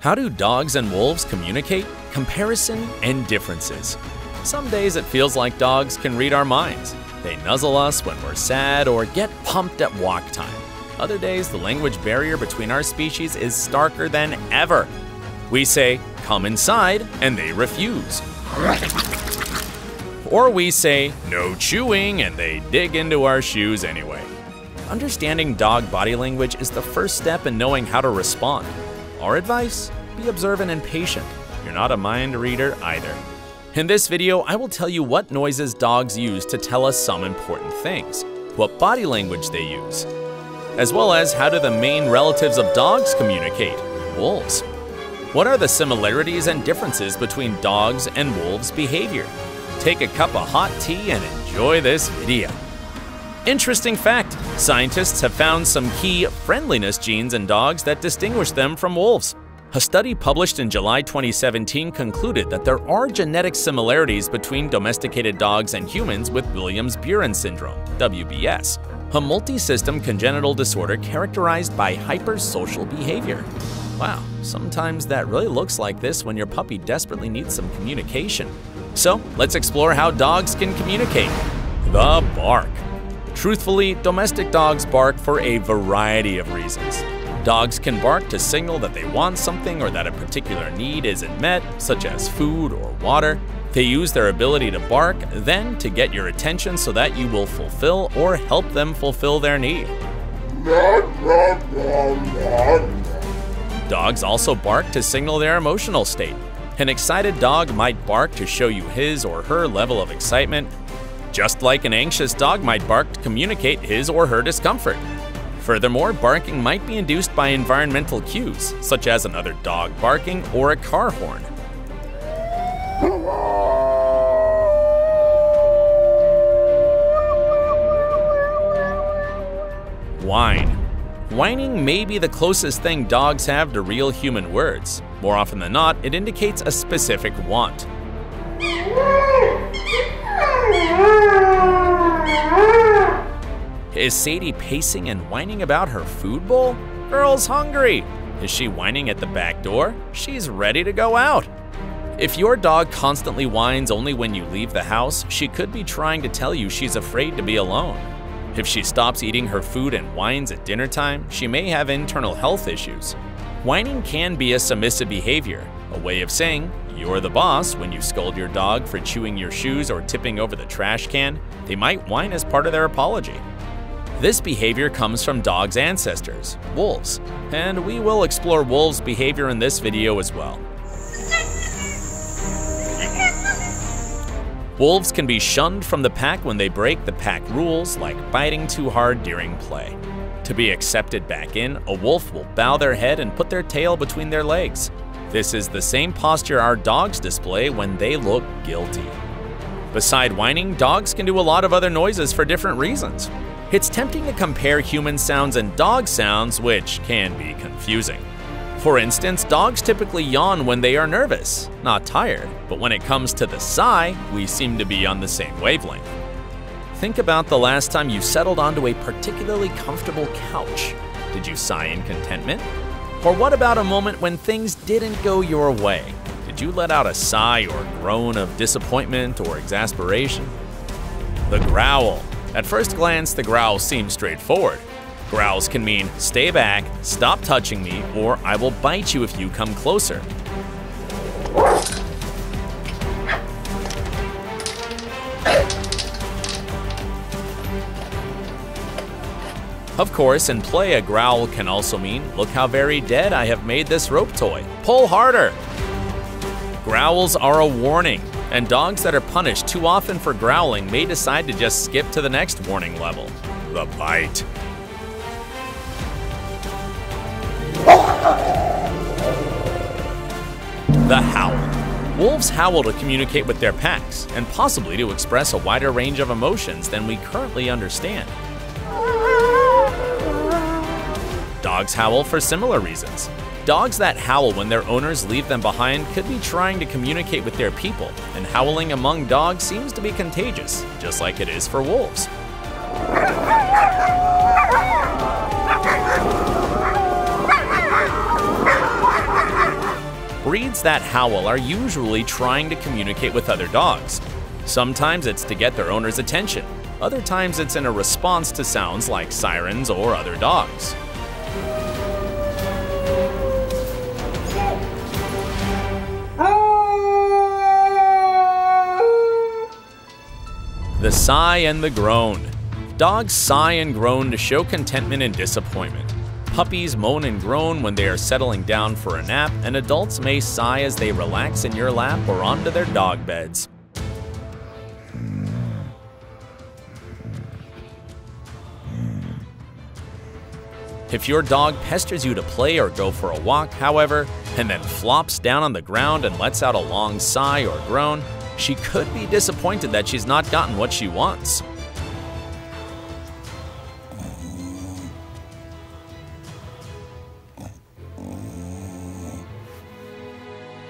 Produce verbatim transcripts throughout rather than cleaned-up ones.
How do dogs and wolves communicate? Comparison and differences. Some days it feels like dogs can read our minds. They nuzzle us when we're sad or get pumped at walk time. Other days, the language barrier between our species is starker than ever. We say, "Come inside," and they refuse. Or we say, "No chewing," and they dig into our shoes anyway. Understanding dog body language is the first step in knowing how to respond. Our advice? Be observant and patient. You're not a mind reader either. In this video, I will tell you what noises dogs use to tell us some important things, what body language they use, as well as how do the main relatives of dogs communicate, wolves. What are the similarities and differences between dogs and wolves' behavior? Take a cup of hot tea and enjoy this video. Interesting fact, scientists have found some key friendliness genes in dogs that distinguish them from wolves. A study published in July twenty seventeen concluded that there are genetic similarities between domesticated dogs and humans with Williams-Beuren syndrome, W B S, a multi-system congenital disorder characterized by hypersocial behavior. Wow, sometimes that really looks like this when your puppy desperately needs some communication. So let's explore how dogs can communicate. The bark. Truthfully, domestic dogs bark for a variety of reasons. Dogs can bark to signal that they want something or that a particular need isn't met, such as food or water. They use their ability to bark, then to get your attention so that you will fulfill or help them fulfill their need. Dogs also bark to signal their emotional state. An excited dog might bark to show you his or her level of excitement, just like an anxious dog might bark to communicate his or her discomfort. Furthermore, barking might be induced by environmental cues, such as another dog barking or a car horn. Whine. Whining may be the closest thing dogs have to real human words. More often than not, it indicates a specific want. Is Sadie pacing and whining about her food bowl? Girl's hungry. Is she whining at the back door? She's ready to go out. If your dog constantly whines only when you leave the house, she could be trying to tell you she's afraid to be alone. If she stops eating her food and whines at dinner time, she may have internal health issues. Whining can be a submissive behavior, a way of saying you're the boss when you scold your dog for chewing your shoes or tipping over the trash can. They might whine as part of their apology. This behavior comes from dogs' ancestors, wolves, and we will explore wolves' behavior in this video as well. Wolves can be shunned from the pack when they break the pack rules, like biting too hard during play. To be accepted back in, a wolf will bow their head and put their tail between their legs. This is the same posture our dogs display when they look guilty. Beside whining, dogs can do a lot of other noises for different reasons. It's tempting to compare human sounds and dog sounds, which can be confusing. For instance, dogs typically yawn when they are nervous, not tired, but when it comes to the sigh, we seem to be on the same wavelength. Think about the last time you settled onto a particularly comfortable couch. Did you sigh in contentment? Or what about a moment when things didn't go your way? Did you let out a sigh or groan of disappointment or exasperation? The growl. At first glance, the growl seems straightforward. Growls can mean, stay back, stop touching me, or I will bite you if you come closer. Of course, in play, a growl can also mean, look how very dead I have made this rope toy, pull harder. Growls are a warning, and dogs that are punished too often for growling may decide to just skip to the next warning level, the bite. The howl. Wolves howl to communicate with their packs and possibly to express a wider range of emotions than we currently understand. Dogs howl for similar reasons. Dogs that howl when their owners leave them behind could be trying to communicate with their people, and howling among dogs seems to be contagious, just like it is for wolves. Breeds that howl are usually trying to communicate with other dogs. Sometimes it's to get their owner's attention. Other times it's in a response to sounds like sirens or other dogs. The sigh and the groan. Dogs sigh and groan to show contentment and disappointment. Puppies moan and groan when they are settling down for a nap, and adults may sigh as they relax in your lap or onto their dog beds. If your dog pesters you to play or go for a walk, however, and then flops down on the ground and lets out a long sigh or groan, she could be disappointed that she's not gotten what she wants.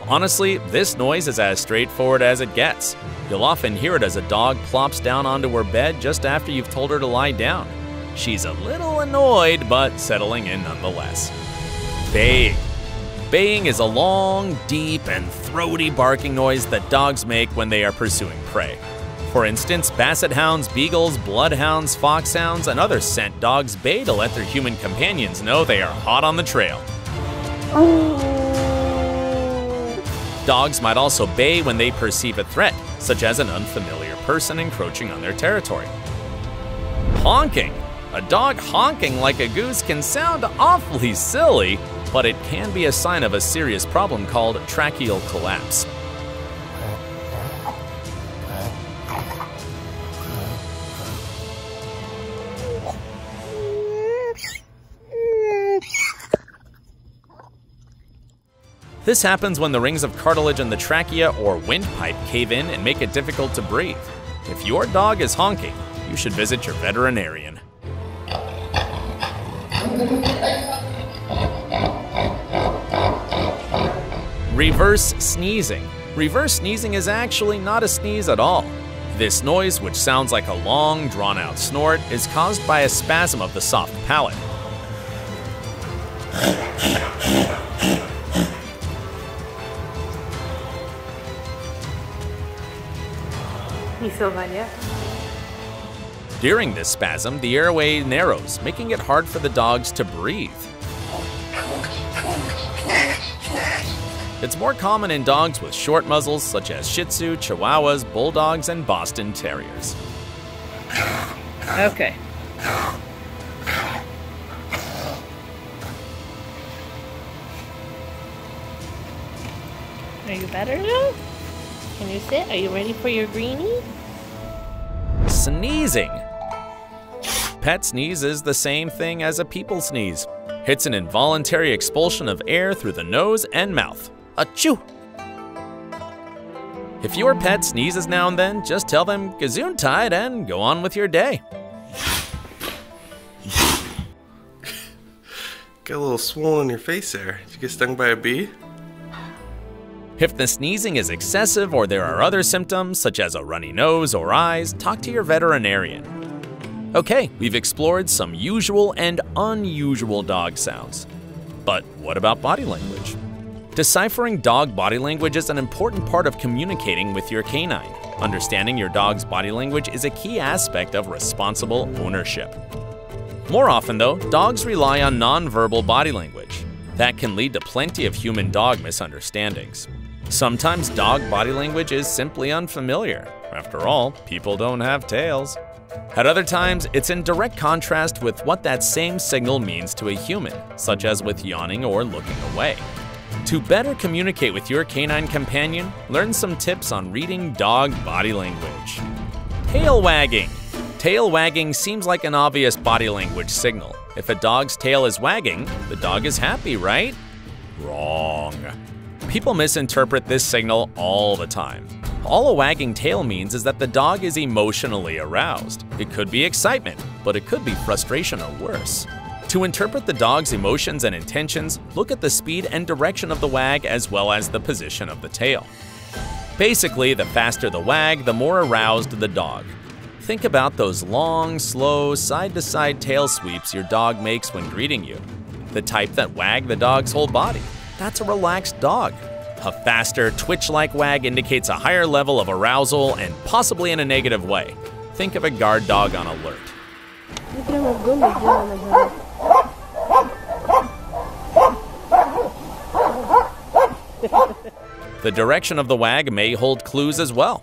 Honestly, this noise is as straightforward as it gets. You'll often hear it as a dog plops down onto her bed just after you've told her to lie down. She's a little annoyed, but settling in nonetheless. Baying. Baying is a long, deep, and throaty barking noise that dogs make when they are pursuing prey. For instance, basset hounds, beagles, bloodhounds, foxhounds, and other scent dogs bay to let their human companions know they are hot on the trail. Dogs might also bay when they perceive a threat, such as an unfamiliar person encroaching on their territory. Honking. A dog honking like a goose can sound awfully silly, but it can be a sign of a serious problem called tracheal collapse. This happens when the rings of cartilage in the trachea or windpipe cave in and make it difficult to breathe. If your dog is honking, you should visit your veterinarian. Reverse sneezing. Reverse sneezing is actually not a sneeze at all. This noise, which sounds like a long, drawn-out snort, is caused by a spasm of the soft palate. During this spasm, the airway narrows, making it hard for the dogs to breathe. It's more common in dogs with short muzzles, such as Shih Tzu, Chihuahuas, Bulldogs, and Boston Terriers. Okay. Are you better now? Can you sit? Are you ready for your greenie? Sneezing. Pet sneeze is the same thing as a people sneeze. It's an involuntary expulsion of air through the nose and mouth. Achoo! If your pet sneezes now and then, just tell them gesundheit and go on with your day. Got a little swole on your face there. Did you get stung by a bee? If the sneezing is excessive or there are other symptoms, such as a runny nose or eyes, talk to your veterinarian. Okay, we've explored some usual and unusual dog sounds. But what about body language? Deciphering dog body language is an important part of communicating with your canine. Understanding your dog's body language is a key aspect of responsible ownership. More often though, dogs rely on nonverbal body language. That can lead to plenty of human-dog misunderstandings. Sometimes dog body language is simply unfamiliar. After all, people don't have tails. At other times, it's in direct contrast with what that same signal means to a human, such as with yawning or looking away. To better communicate with your canine companion, learn some tips on reading dog body language. Tail wagging. Tail wagging seems like an obvious body language signal. If a dog's tail is wagging, the dog is happy, right? Wrong. People misinterpret this signal all the time. All a wagging tail means is that the dog is emotionally aroused. It could be excitement, but it could be frustration or worse. To interpret the dog's emotions and intentions, look at the speed and direction of the wag as well as the position of the tail. Basically, the faster the wag, the more aroused the dog. Think about those long, slow, side-to-side tail sweeps your dog makes when greeting you. The type that wag the dog's whole body. That's a relaxed dog. A faster, twitch-like wag indicates a higher level of arousal and possibly in a negative way. Think of a guard dog on alert. The direction of the wag may hold clues as well.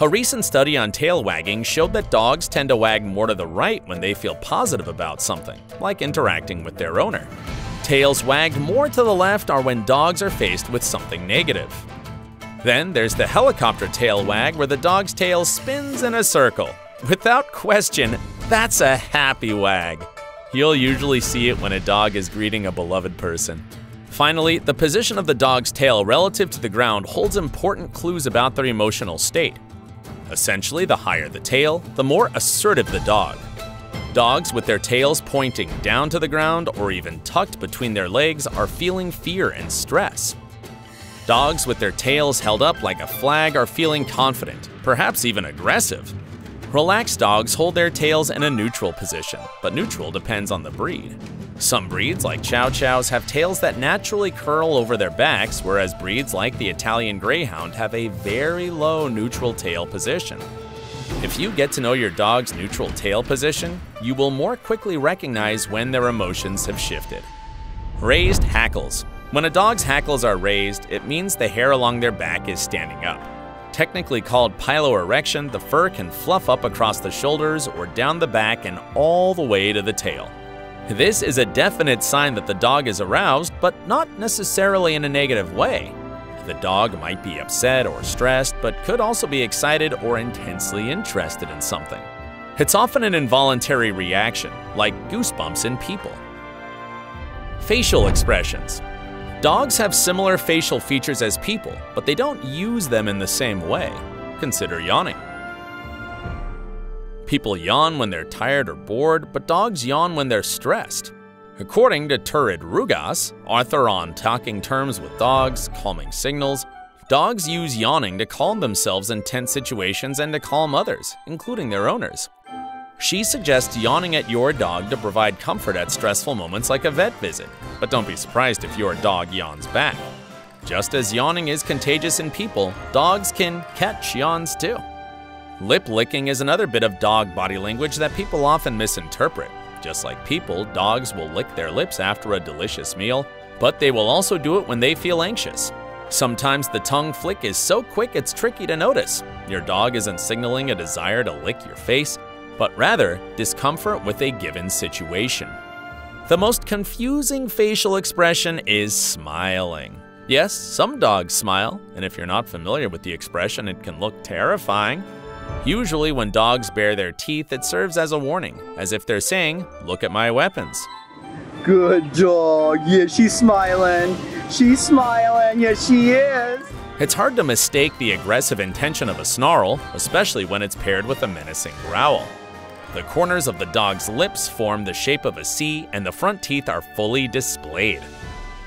A recent study on tail wagging showed that dogs tend to wag more to the right when they feel positive about something, like interacting with their owner. Tails wagged more to the left are when dogs are faced with something negative. Then there's the helicopter tail wag, where the dog's tail spins in a circle. Without question, that's a happy wag. You'll usually see it when a dog is greeting a beloved person. Finally, the position of the dog's tail relative to the ground holds important clues about their emotional state. Essentially, the higher the tail, the more assertive the dog. Dogs with their tails pointing down to the ground or even tucked between their legs are feeling fear and stress. Dogs with their tails held up like a flag are feeling confident, perhaps even aggressive. Relaxed dogs hold their tails in a neutral position, but neutral depends on the breed. Some breeds, like Chow Chows, have tails that naturally curl over their backs, whereas breeds like the Italian Greyhound have a very low neutral tail position. If you get to know your dog's neutral tail position, you will more quickly recognize when their emotions have shifted. Raised hackles. When a dog's hackles are raised, it means the hair along their back is standing up. Technically called piloerection, the fur can fluff up across the shoulders or down the back and all the way to the tail. This is a definite sign that the dog is aroused, but not necessarily in a negative way. The dog might be upset or stressed, but could also be excited or intensely interested in something. It's often an involuntary reaction, like goosebumps in people. Facial expressions. Dogs have similar facial features as people, but they don't use them in the same way. Consider yawning. People yawn when they're tired or bored, but dogs yawn when they're stressed. According to Turid Rugaas, author on Talking Terms with Dogs, Calming Signals, dogs use yawning to calm themselves in tense situations and to calm others, including their owners. She suggests yawning at your dog to provide comfort at stressful moments like a vet visit, but don't be surprised if your dog yawns back. Just as yawning is contagious in people, dogs can catch yawns too. Lip licking is another bit of dog body language that people often misinterpret. Just like people, dogs will lick their lips after a delicious meal, but they will also do it when they feel anxious. Sometimes the tongue flick is so quick it's tricky to notice. Your dog isn't signaling a desire to lick your face, but rather discomfort with a given situation. The most confusing facial expression is smiling. Yes, some dogs smile, and if you're not familiar with the expression, it can look terrifying. Usually when dogs bare their teeth, it serves as a warning, as if they're saying, "Look at my weapons." Good dog, yeah, she's smiling, she's smiling, yes she is. It's hard to mistake the aggressive intention of a snarl, especially when it's paired with a menacing growl. The corners of the dog's lips form the shape of a C, and the front teeth are fully displayed.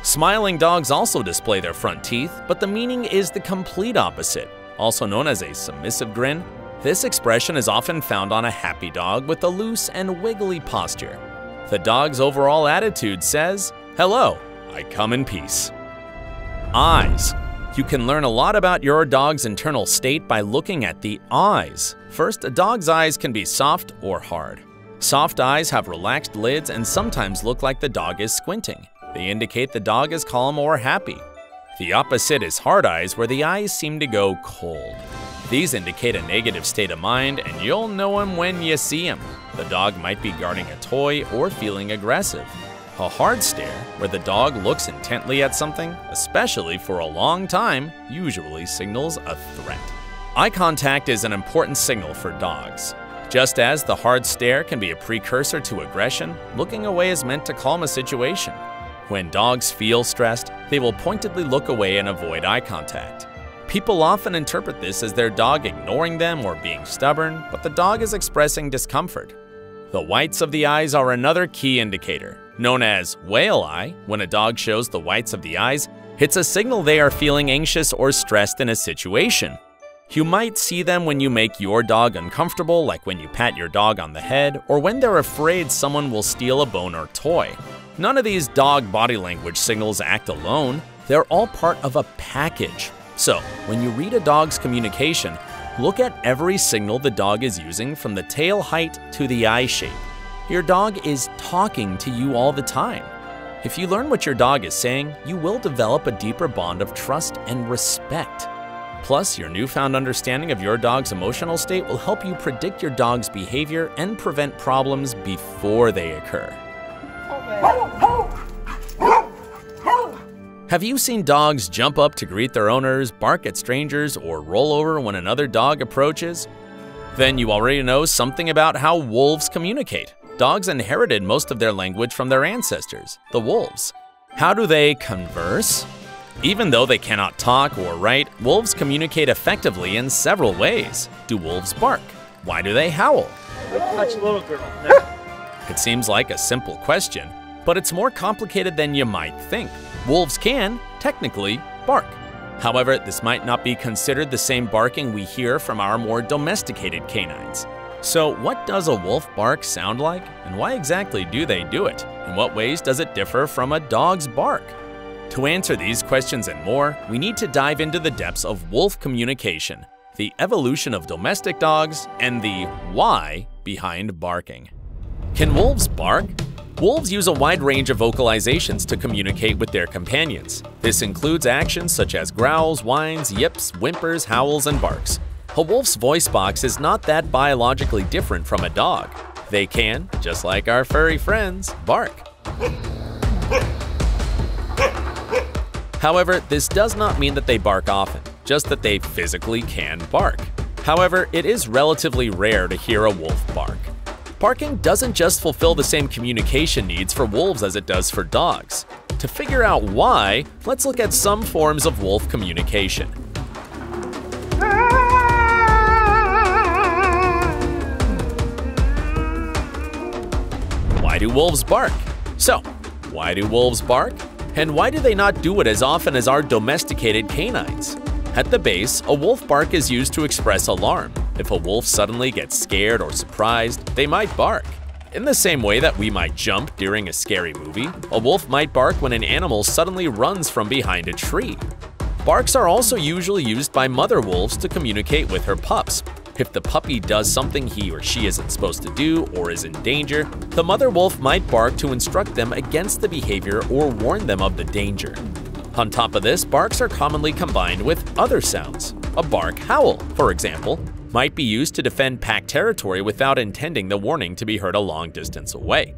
Smiling dogs also display their front teeth, but the meaning is the complete opposite, also known as a submissive grin. This expression is often found on a happy dog with a loose and wiggly posture. The dog's overall attitude says, "Hello, I come in peace." Eyes. You can learn a lot about your dog's internal state by looking at the eyes. First, a dog's eyes can be soft or hard. Soft eyes have relaxed lids and sometimes look like the dog is squinting. They indicate the dog is calm or happy. The opposite is hard eyes, where the eyes seem to go cold. These indicate a negative state of mind, and you'll know them when you see them. The dog might be guarding a toy or feeling aggressive. A hard stare, where the dog looks intently at something, especially for a long time, usually signals a threat. Eye contact is an important signal for dogs. Just as the hard stare can be a precursor to aggression, looking away is meant to calm a situation. When dogs feel stressed, they will pointedly look away and avoid eye contact. People often interpret this as their dog ignoring them or being stubborn, but the dog is expressing discomfort. The whites of the eyes are another key indicator. Known as whale eye, when a dog shows the whites of the eyes, it's a signal they are feeling anxious or stressed in a situation. You might see them when you make your dog uncomfortable, like when you pat your dog on the head, or when they're afraid someone will steal a bone or toy. None of these dog body language signals act alone. They're all part of a package. So when you read a dog's communication, look at every signal the dog is using from the tail height to the eye shape. Your dog is talking to you all the time. If you learn what your dog is saying, you will develop a deeper bond of trust and respect. Plus, your newfound understanding of your dog's emotional state will help you predict your dog's behavior and prevent problems before they occur. Have you seen dogs jump up to greet their owners, bark at strangers, or roll over when another dog approaches? Then you already know something about how wolves communicate. Dogs inherited most of their language from their ancestors, the wolves. How do they converse? Even though they cannot talk or write, wolves communicate effectively in several ways. Do wolves bark? Why do they howl? Touch little girl. No. It seems like a simple question, but it's more complicated than you might think. Wolves can, technically, bark. However, this might not be considered the same barking we hear from our more domesticated canines. So what does a wolf bark sound like, and why exactly do they do it? In what ways does it differ from a dog's bark? To answer these questions and more, we need to dive into the depths of wolf communication, the evolution of domestic dogs, and the why behind barking. Can wolves bark? Wolves use a wide range of vocalizations to communicate with their companions. This includes actions such as growls, whines, yips, whimpers, howls, and barks. A wolf's voice box is not that biologically different from a dog. They can, just like our furry friends, bark. However, this does not mean that they bark often, just that they physically can bark. However, it is relatively rare to hear a wolf bark. Barking doesn't just fulfill the same communication needs for wolves as it does for dogs. To figure out why, let's look at some forms of wolf communication. Why do wolves bark? So, why do wolves bark? And why do they not do it as often as our domesticated canines? At the base, a wolf bark is used to express alarm. If a wolf suddenly gets scared or surprised, they might bark. In the same way that we might jump during a scary movie, a wolf might bark when an animal suddenly runs from behind a tree. Barks are also usually used by mother wolves to communicate with her pups. If the puppy does something he or she isn't supposed to do or is in danger, the mother wolf might bark to instruct them against the behavior or warn them of the danger. On top of this, barks are commonly combined with other sounds. A bark howl, for example, might be used to defend pack territory without intending the warning to be heard a long distance away.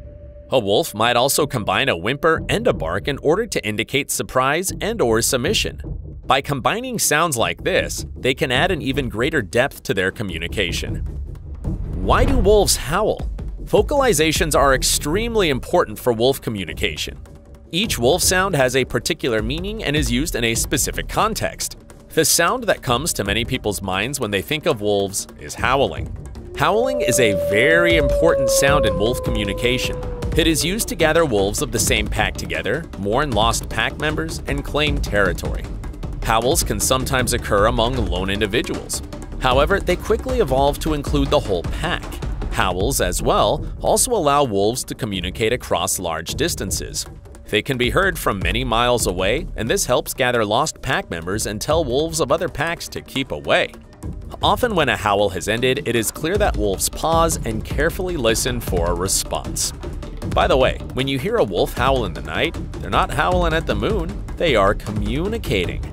A wolf might also combine a whimper and a bark in order to indicate surprise and/or submission. By combining sounds like this, they can add an even greater depth to their communication. Why do wolves howl? Vocalizations are extremely important for wolf communication. Each wolf sound has a particular meaning and is used in a specific context. The sound that comes to many people's minds when they think of wolves is howling. Howling is a very important sound in wolf communication. It is used to gather wolves of the same pack together, mourn lost pack members, and claim territory. Howls can sometimes occur among lone individuals. However, they quickly evolved to include the whole pack. Howls, as well, also allow wolves to communicate across large distances. They can be heard from many miles away, and this helps gather lost pack members and tell wolves of other packs to keep away. Often when a howl has ended, it is clear that wolves pause and carefully listen for a response. By the way, when you hear a wolf howl in the night, they're not howling at the moon, they are communicating.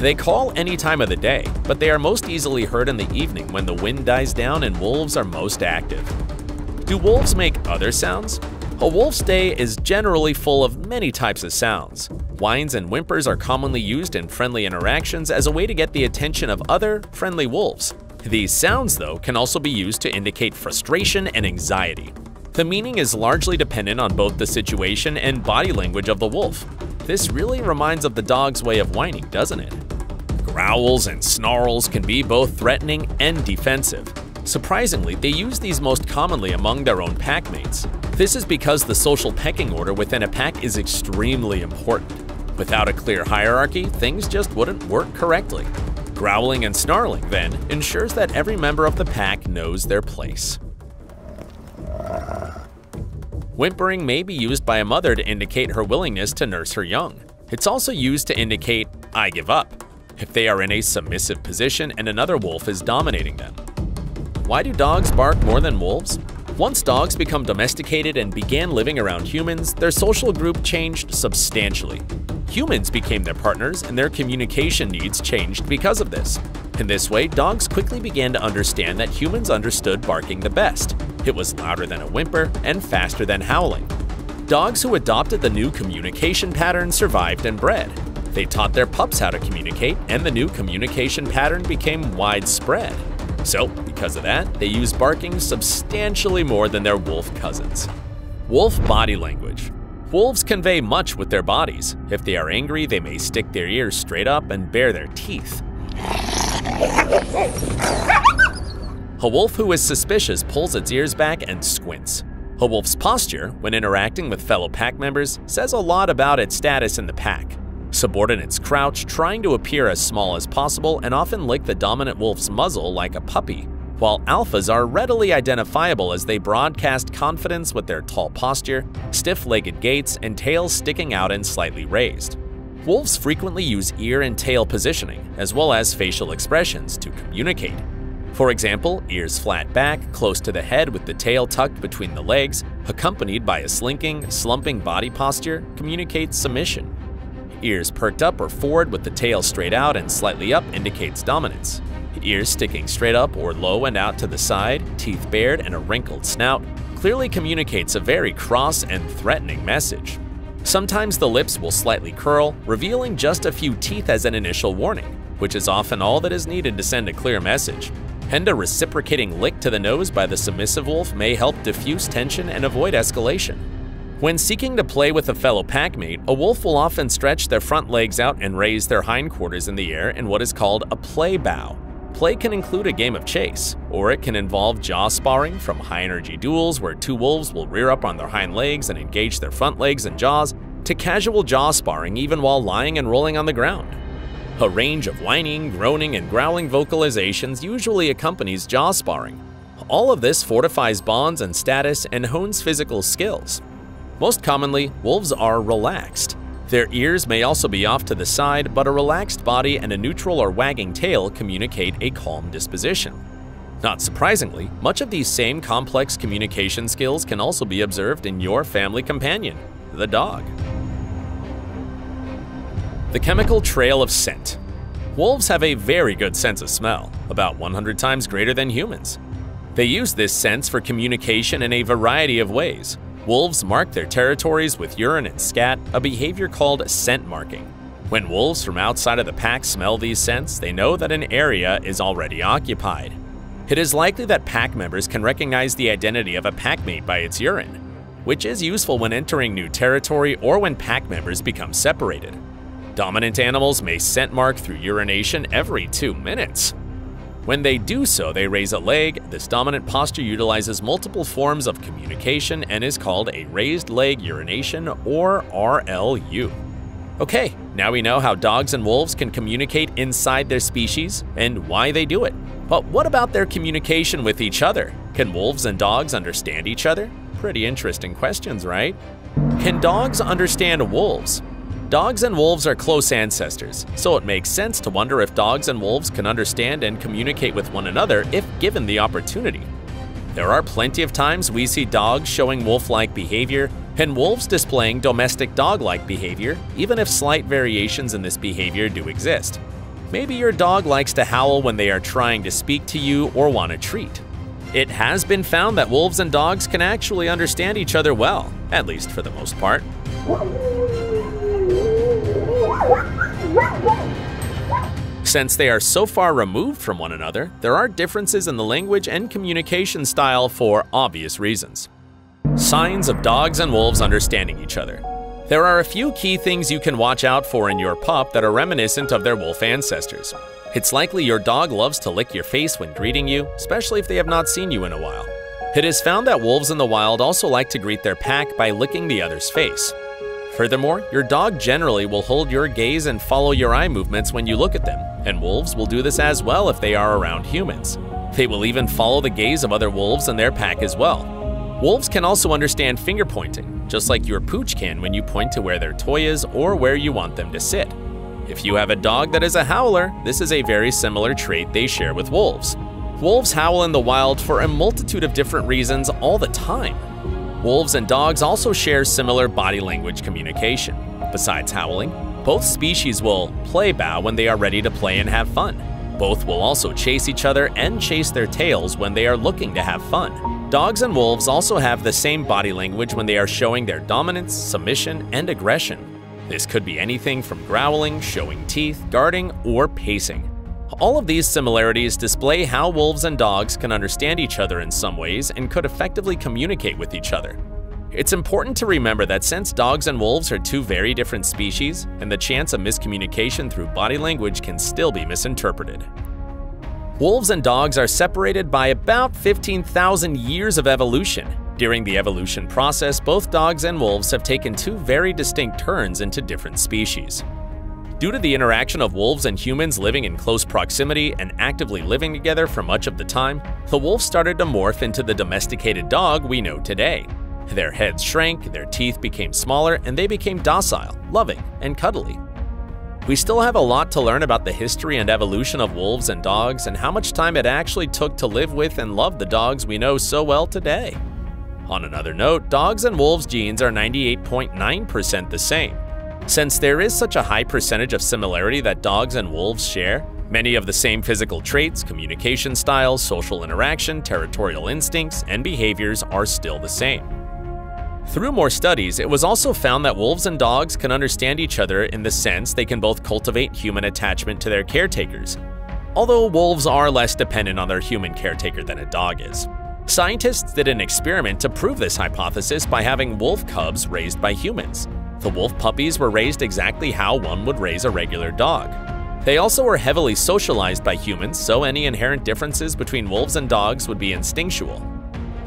They call any time of the day, but they are most easily heard in the evening when the wind dies down and wolves are most active. Do wolves make other sounds? A wolf's day is generally full of many types of sounds. Whines and whimpers are commonly used in friendly interactions as a way to get the attention of other, friendly wolves. These sounds, though, can also be used to indicate frustration and anxiety. The meaning is largely dependent on both the situation and body language of the wolf. This really reminds of the dog's way of whining, doesn't it? Growls and snarls can be both threatening and defensive. Surprisingly, they use these most commonly among their own pack mates. This is because the social pecking order within a pack is extremely important. Without a clear hierarchy, things just wouldn't work correctly. Growling and snarling, then, ensures that every member of the pack knows their place. Whimpering may be used by a mother to indicate her willingness to nurse her young. It's also used to indicate, "I give up," if they are in a submissive position and another wolf is dominating them. Why do dogs bark more than wolves? Once dogs become domesticated and began living around humans, their social group changed substantially. Humans became their partners, and their communication needs changed because of this. In this way, dogs quickly began to understand that humans understood barking the best. It was louder than a whimper and faster than howling. Dogs who adopted the new communication pattern survived and bred. They taught their pups how to communicate, and the new communication pattern became widespread. So, because of that, they use barking substantially more than their wolf cousins. Wolf body language. Wolves convey much with their bodies. If they are angry, they may stick their ears straight up and bare their teeth. A wolf who is suspicious pulls its ears back and squints. A wolf's posture, when interacting with fellow pack members, says a lot about its status in the pack. Subordinates crouch, trying to appear as small as possible, and often lick the dominant wolf's muzzle like a puppy, while alphas are readily identifiable as they broadcast confidence with their tall posture, stiff-legged gaits, and tails sticking out and slightly raised. Wolves frequently use ear and tail positioning, as well as facial expressions, to communicate. For example, ears flat back, close to the head with the tail tucked between the legs, accompanied by a slinking, slumping body posture, communicates submission. Ears perked up or forward with the tail straight out and slightly up indicates dominance. Ears sticking straight up or low and out to the side, teeth bared and a wrinkled snout clearly communicates a very cross and threatening message. Sometimes the lips will slightly curl, revealing just a few teeth as an initial warning, which is often all that is needed to send a clear message. And a reciprocating lick to the nose by the submissive wolf may help diffuse tension and avoid escalation. When seeking to play with a fellow packmate, a wolf will often stretch their front legs out and raise their hindquarters in the air in what is called a play bow. Play can include a game of chase, or it can involve jaw sparring from high-energy duels where two wolves will rear up on their hind legs and engage their front legs and jaws, to casual jaw sparring even while lying and rolling on the ground. A range of whining, groaning, and growling vocalizations usually accompanies jaw sparring. All of this fortifies bonds and status and hones physical skills. Most commonly, wolves are relaxed. Their ears may also be off to the side, but a relaxed body and a neutral or wagging tail communicate a calm disposition. Not surprisingly, much of these same complex communication skills can also be observed in your family companion, the dog. The chemical trail of scent. Wolves have a very good sense of smell, about one hundred times greater than humans. They use this sense for communication in a variety of ways. Wolves mark their territories with urine and scat, a behavior called scent marking. When wolves from outside of the pack smell these scents, they know that an area is already occupied. It is likely that pack members can recognize the identity of a packmate by its urine, which is useful when entering new territory or when pack members become separated. Dominant animals may scent mark through urination every two minutes. When they do so, they raise a leg. This dominant posture utilizes multiple forms of communication and is called a raised leg urination, or R L U. Okay, now we know how dogs and wolves can communicate inside their species and why they do it. But what about their communication with each other? Can wolves and dogs understand each other? Pretty interesting questions, right? Can dogs understand wolves? Dogs and wolves are close ancestors, so it makes sense to wonder if dogs and wolves can understand and communicate with one another if given the opportunity. There are plenty of times we see dogs showing wolf-like behavior and wolves displaying domestic dog-like behavior, even if slight variations in this behavior do exist. Maybe your dog likes to howl when they are trying to speak to you or want a treat. It has been found that wolves and dogs can actually understand each other well, at least for the most part. Since they are so far removed from one another, there are differences in the language and communication style for obvious reasons. Signs of dogs and wolves understanding each other. There are a few key things you can watch out for in your pup that are reminiscent of their wolf ancestors. It's likely your dog loves to lick your face when greeting you, especially if they have not seen you in a while. It is found that wolves in the wild also like to greet their pack by licking the other's face. Furthermore, your dog generally will hold your gaze and follow your eye movements when you look at them, and wolves will do this as well if they are around humans. They will even follow the gaze of other wolves in their pack as well. Wolves can also understand finger pointing, just like your pooch can when you point to where their toy is or where you want them to sit. If you have a dog that is a howler, this is a very similar trait they share with wolves. Wolves howl in the wild for a multitude of different reasons all the time. Wolves and dogs also share similar body language communication. Besides howling, both species will play bow when they are ready to play and have fun. Both will also chase each other and chase their tails when they are looking to have fun. Dogs and wolves also have the same body language when they are showing their dominance, submission, and aggression. This could be anything from growling, showing teeth, guarding, or pacing. All of these similarities display how wolves and dogs can understand each other in some ways and could effectively communicate with each other. It's important to remember that since dogs and wolves are two very different species, and the chance of miscommunication through body language can still be misinterpreted. Wolves and dogs are separated by about fifteen thousand years of evolution. During the evolution process, both dogs and wolves have taken two very distinct turns into different species. Due to the interaction of wolves and humans living in close proximity and actively living together for much of the time, the wolf started to morph into the domesticated dog we know today. Their heads shrank, their teeth became smaller, and they became docile, loving, and cuddly. We still have a lot to learn about the history and evolution of wolves and dogs and how much time it actually took to live with and love the dogs we know so well today. On another note, dogs and wolves' genes are ninety-eight point nine percent the same. Since there is such a high percentage of similarity that dogs and wolves share, many of the same physical traits, communication styles, social interaction, territorial instincts, and behaviors are still the same. Through more studies, it was also found that wolves and dogs can understand each other in the sense they can both cultivate human attachment to their caretakers, although wolves are less dependent on their human caretaker than a dog is. Scientists did an experiment to prove this hypothesis by having wolf cubs raised by humans. The wolf puppies were raised exactly how one would raise a regular dog. They also were heavily socialized by humans, so any inherent differences between wolves and dogs would be instinctual.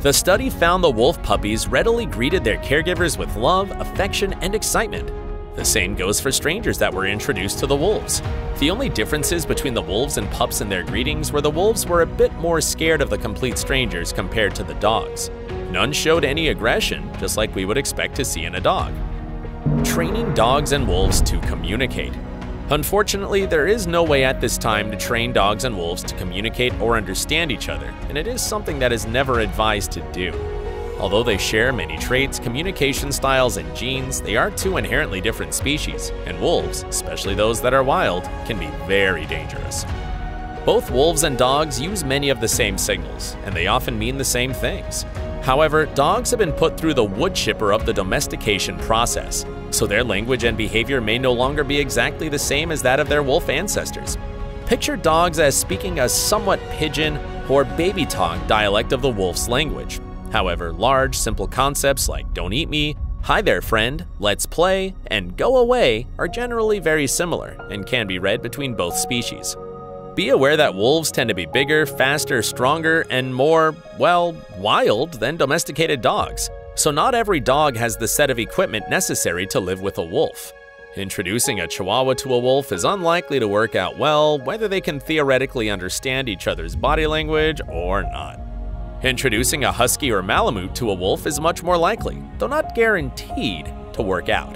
The study found the wolf puppies readily greeted their caregivers with love, affection, and excitement. The same goes for strangers that were introduced to the wolves. The only differences between the wolves and pups in their greetings were the wolves were a bit more scared of the complete strangers compared to the dogs. None showed any aggression, just like we would expect to see in a dog. Training dogs and wolves to communicate. Unfortunately, there is no way at this time to train dogs and wolves to communicate or understand each other, and it is something that is never advised to do. Although they share many traits, communication styles, and genes, they are two inherently different species, and wolves, especially those that are wild, can be very dangerous. Both wolves and dogs use many of the same signals, and they often mean the same things. However, dogs have been put through the wood chipper of the domestication process, so their language and behavior may no longer be exactly the same as that of their wolf ancestors. Picture dogs as speaking a somewhat pidgin or baby talk dialect of the wolf's language. However, large, simple concepts like "don't eat me," "hi there, friend," "let's play," and "go away" are generally very similar and can be read between both species. Be aware that wolves tend to be bigger, faster, stronger, and more, well, wild than domesticated dogs. So not every dog has the set of equipment necessary to live with a wolf. Introducing a Chihuahua to a wolf is unlikely to work out well, whether they can theoretically understand each other's body language or not. Introducing a Husky or Malamute to a wolf is much more likely, though not guaranteed, to work out.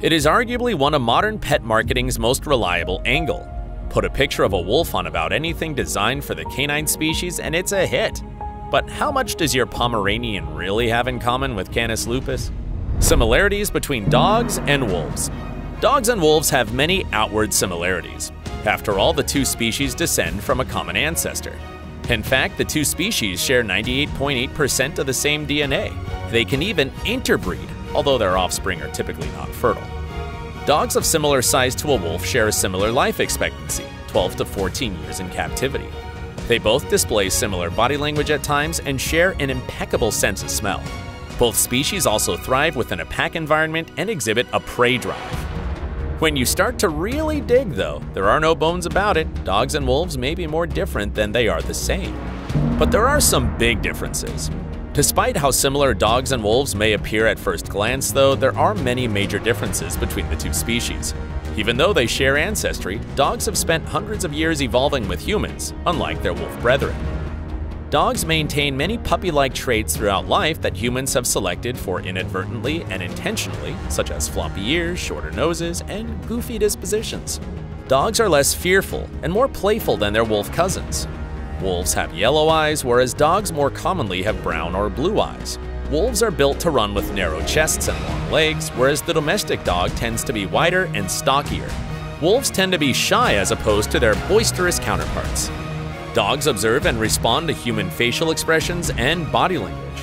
It is arguably one of modern pet marketing's most reliable angle. Put a picture of a wolf on about anything designed for the canine species and it's a hit. But how much does your Pomeranian really have in common with Canis lupus? Similarities between dogs and wolves. Dogs and wolves have many outward similarities. After all, the two species descend from a common ancestor. In fact, the two species share ninety-eight point eight percent of the same D N A. They can even interbreed, although their offspring are typically not fertile. Dogs of similar size to a wolf share a similar life expectancy, twelve to fourteen years in captivity. They both display similar body language at times and share an impeccable sense of smell. Both species also thrive within a pack environment and exhibit a prey drive. When you start to really dig though, there are no bones about it, dogs and wolves may be more different than they are the same. But there are some big differences. Despite how similar dogs and wolves may appear at first glance though, there are many major differences between the two species. Even though they share ancestry, dogs have spent hundreds of years evolving with humans, unlike their wolf brethren. Dogs maintain many puppy-like traits throughout life that humans have selected for inadvertently and intentionally, such as floppy ears, shorter noses, and goofy dispositions. Dogs are less fearful and more playful than their wolf cousins. Wolves have yellow eyes, whereas dogs more commonly have brown or blue eyes. Wolves are built to run with narrow chests and long legs, whereas the domestic dog tends to be wider and stockier. Wolves tend to be shy as opposed to their boisterous counterparts. Dogs observe and respond to human facial expressions and body language.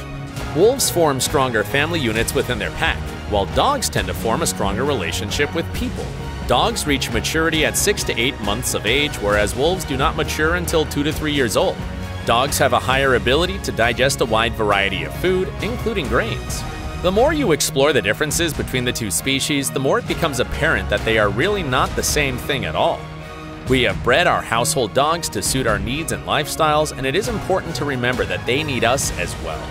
Wolves form stronger family units within their pack, while dogs tend to form a stronger relationship with people. Dogs reach maturity at six to eight months of age, whereas wolves do not mature until two to three years old. Dogs have a higher ability to digest a wide variety of food, including grains. The more you explore the differences between the two species, the more it becomes apparent that they are really not the same thing at all. We have bred our household dogs to suit our needs and lifestyles, and it is important to remember that they need us as well.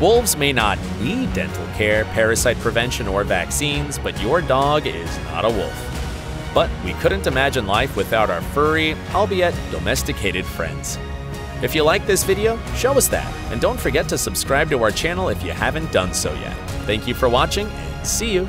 Wolves may not need dental care, parasite prevention, or vaccines, but your dog is not a wolf. But we couldn't imagine life without our furry, albeit domesticated friends. If you like this video, show us that, and don't forget to subscribe to our channel if you haven't done so yet. Thank you for watching, and see you!